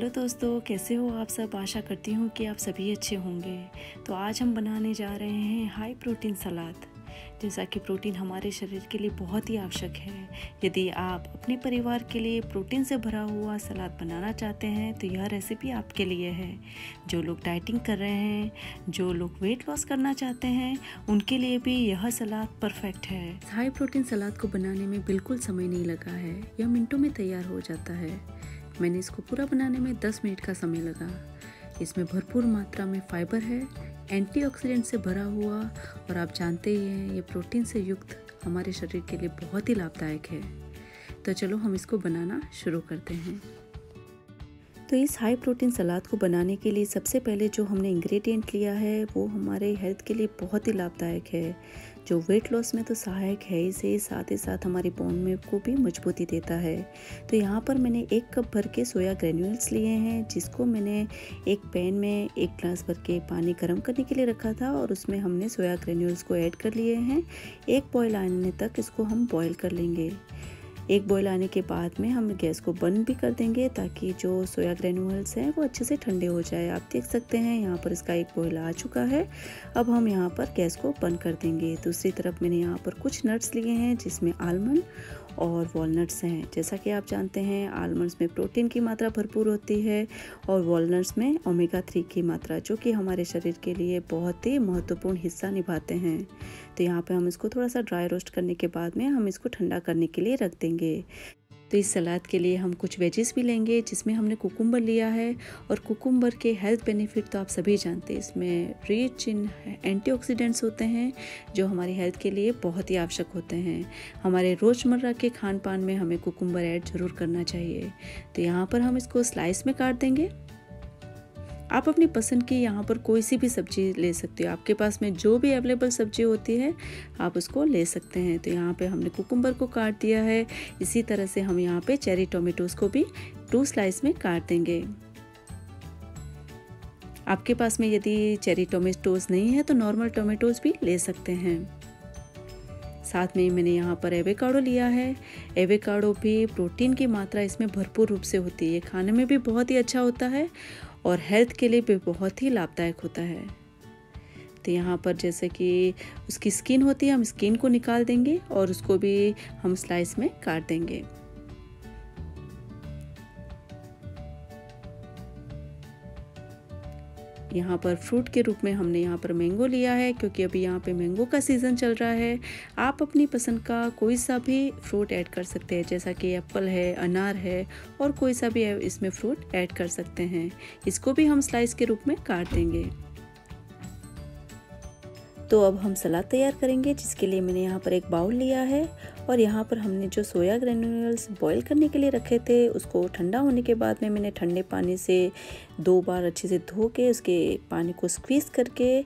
Hello दोस्तों, कैसे हो आप सब। आशा करती हूँ कि आप सभी अच्छे होंगे। तो आज हम बनाने जा रहे हैं हाई प्रोटीन सलाद। जैसा कि प्रोटीन हमारे शरीर के लिए बहुत ही आवश्यक है, यदि आप अपने परिवार के लिए प्रोटीन से भरा हुआ सलाद बनाना चाहते हैं तो यह रेसिपी आपके लिए है। जो लोग डाइटिंग कर रहे हैं, जो लोग वेट लॉस करना चाहते हैं, उनके लिए भी यह सलाद परफेक्ट है। हाई प्रोटीन सलाद को बनाने में बिल्कुल समय नहीं लगा है, यह मिनटों में तैयार हो जाता है। मैंने इसको पूरा बनाने में 10 मिनट का समय लगा। इसमें भरपूर मात्रा में फाइबर है, एंटीऑक्सीडेंट से भरा हुआ, और आप जानते ही हैं ये प्रोटीन से युक्त हमारे शरीर के लिए बहुत ही लाभदायक है। तो चलो हम इसको बनाना शुरू करते हैं। तो इस हाई प्रोटीन सलाद को बनाने के लिए सबसे पहले जो हमने इंग्रेडिएंट लिया है वो हमारे हेल्थ के लिए बहुत ही लाभदायक है, जो वेट लॉस में तो सहायक है इसे, साथ ही साथ हमारी बोन में को भी मजबूती देता है। तो यहाँ पर मैंने 1 कप भर के सोया ग्रेन्यूल्स लिए हैं, जिसको मैंने एक पैन में 1 ग्लास भर के पानी गर्म करने के लिए रखा था और उसमें हमने सोया ग्रेन्यूल्स को ऐड कर लिए हैं। एक बॉयल आने तक इसको हम बॉयल कर लेंगे। एक बॉयल आने के बाद में हम गैस को बंद भी कर देंगे ताकि जो सोया ग्रेन्यूल्स हैं वो अच्छे से ठंडे हो जाए। आप देख सकते हैं यहाँ पर इसका एक बॉयल आ चुका है। अब हम यहाँ पर गैस को बंद कर देंगे। दूसरी तरफ मैंने यहाँ पर कुछ नट्स लिए हैं, जिसमें आलमंड और वॉलनट्स हैं। जैसा कि आप जानते हैं आलमंड्स में प्रोटीन की मात्रा भरपूर होती है और वॉलनट्स में ओमेगा 3 की मात्रा, जो कि हमारे शरीर के लिए बहुत ही महत्वपूर्ण हिस्सा निभाते हैं। तो यहाँ पे हम इसको थोड़ा सा ड्राई रोस्ट करने के बाद में हम इसको ठंडा करने के लिए रख देंगे। तो इस सलाद के लिए हम कुछ वेजेस भी लेंगे, जिसमें हमने कुकुम्बर लिया है, और कुकुम्बर के हेल्थ बेनिफिट तो आप सभी जानते हैं, इसमें रिच इन एंटीऑक्सीडेंट्स होते हैं जो हमारी हेल्थ के लिए बहुत ही आवश्यक होते हैं। हमारे रोज़मर्रा के खान पान में हमें कुकुम्बर ऐड ज़रूर करना चाहिए। तो यहाँ पर हम इसको स्लाइस में काट देंगे। आप अपनी पसंद की यहाँ पर कोई सी भी सब्ज़ी ले सकते हो, आपके पास में जो भी अवेलेबल सब्ज़ी होती है आप उसको ले सकते हैं। तो यहाँ पे हमने कुकुम्बर को काट दिया है। इसी तरह से हम यहाँ पे चेरी टोमेटोज़ को भी 2 स्लाइस में काट देंगे। आपके पास में यदि चेरी टोमेटोज़ नहीं है तो नॉर्मल टोमेटोज़ भी ले सकते हैं। साथ में मैंने यहाँ पर एवोकाडो लिया है। एवोकाडो भी प्रोटीन की मात्रा इसमें भरपूर रूप से होती है, खाने में भी बहुत ही अच्छा होता है और हेल्थ के लिए भी बहुत ही लाभदायक होता है। तो यहाँ पर जैसे कि उसकी स्किन होती है, हम स्किन को निकाल देंगे और उसको भी हम स्लाइस में काट देंगे। यहाँ पर फ्रूट के रूप में हमने यहाँ पर मैंगो लिया है, क्योंकि अभी यहाँ पे मैंगो का सीज़न चल रहा है। आप अपनी पसंद का कोई सा भी फ्रूट ऐड कर सकते हैं, जैसा कि एप्पल है, अनार है, और कोई सा भी इसमें फ्रूट ऐड कर सकते हैं। इसको भी हम स्लाइस के रूप में काट देंगे। तो अब हम सलाद तैयार करेंगे, जिसके लिए मैंने यहाँ पर एक बाउल लिया है और यहाँ पर हमने जो सोया ग्रेन्यूल्स बॉईल करने के लिए रखे थे उसको ठंडा होने के बाद में मैंने ठंडे पानी से 2 बार अच्छे से धो के उसके पानी को स्क्वीज़ करके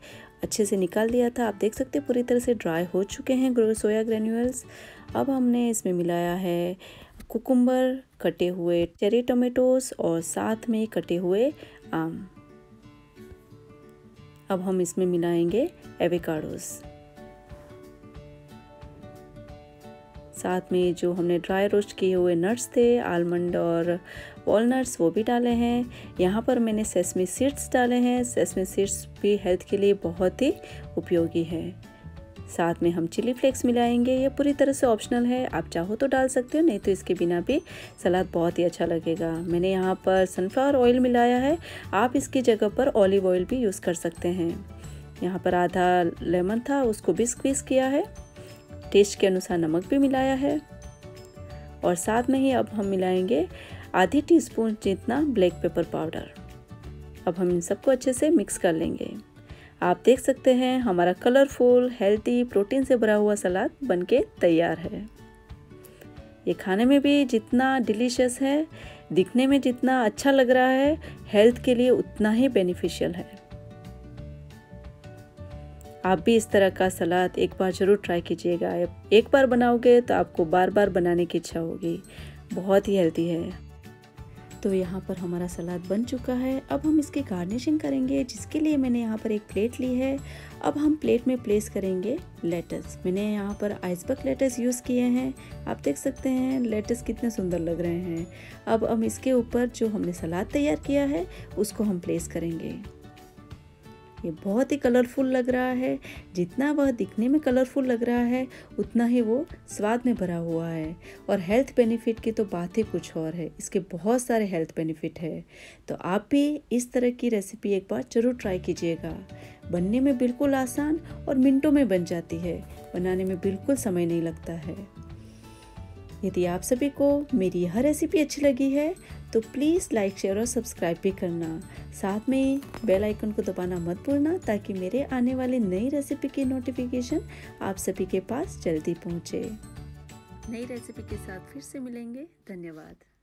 अच्छे से निकाल दिया था। आप देख सकते हैं पूरी तरह से ड्राई हो चुके हैं सोया ग्रेन्यूल्स। अब हमने इसमें मिलाया है कुकुम्बर, कटे हुए चेरी टोमेटोज़ और साथ में कटे हुए आम। अब हम इसमें मिलाएंगे एवोकाडोस, साथ में जो हमने ड्राई रोस्ट किए हुए नट्स थे, आलमंड और वॉलनट्स, वो भी डाले हैं। यहाँ पर मैंने सेसमी सीड्स डाले हैं। सेसमी सीड्स भी हेल्थ के लिए बहुत ही उपयोगी है। साथ में हम चिली फ्लेक्स मिलाएंगे। ये पूरी तरह से ऑप्शनल है, आप चाहो तो डाल सकते हो, नहीं तो इसके बिना भी सलाद बहुत ही अच्छा लगेगा। मैंने यहाँ पर सनफ्लावर ऑयल मिलाया है, आप इसकी जगह पर ऑलिव ऑयल भी यूज़ कर सकते हैं। यहाँ पर आधा लेमन था, उसको भी स्क्वीज़ किया है। टेस्ट के अनुसार नमक भी मिलाया है और साथ में ही अब हम मिलाएंगे आधी टीस्पून जितना ब्लैक पेपर पाउडर। अब हम इन सबको अच्छे से मिक्स कर लेंगे। आप देख सकते हैं हमारा कलरफुल, हेल्दी, प्रोटीन से भरा हुआ सलाद बनके तैयार है। ये खाने में भी जितना डिलीशियस है, दिखने में जितना अच्छा लग रहा है, हेल्थ के लिए उतना ही बेनिफिशियल है। आप भी इस तरह का सलाद एक बार ज़रूर ट्राई कीजिएगा। एक बार बनाओगे तो आपको बार बार बनाने की इच्छा होगी। बहुत ही हेल्दी है। तो यहाँ पर हमारा सलाद बन चुका है। अब हम इसकी गार्निशिंग करेंगे, जिसके लिए मैंने यहाँ पर एक प्लेट ली है। अब हम प्लेट में प्लेस करेंगे लेटस। मैंने यहाँ पर आइसबर्ग लेटस यूज़ किए हैं। आप देख सकते हैं लेटस कितने सुंदर लग रहे हैं। अब हम इसके ऊपर जो हमने सलाद तैयार किया है उसको हम प्लेस करेंगे। ये बहुत ही कलरफुल लग रहा है। जितना वह दिखने में कलरफुल लग रहा है उतना ही वो स्वाद में भरा हुआ है। और हेल्थ बेनिफिट की तो बात ही कुछ और है। इसके बहुत सारे हेल्थ बेनिफिट है। तो आप भी इस तरह की रेसिपी एक बार ज़रूर ट्राई कीजिएगा। बनने में बिल्कुल आसान और मिनटों में बन जाती है। बनाने में बिल्कुल समय नहीं लगता है। यदि आप सभी को मेरी यह रेसिपी अच्छी लगी है तो प्लीज़ लाइक, शेयर और सब्सक्राइब भी करना। साथ में बेल आइकन को दबाना मत भूलना, ताकि मेरे आने वाली नई रेसिपी की नोटिफिकेशन आप सभी के पास जल्दी पहुंचे। नई रेसिपी के साथ फिर से मिलेंगे। धन्यवाद।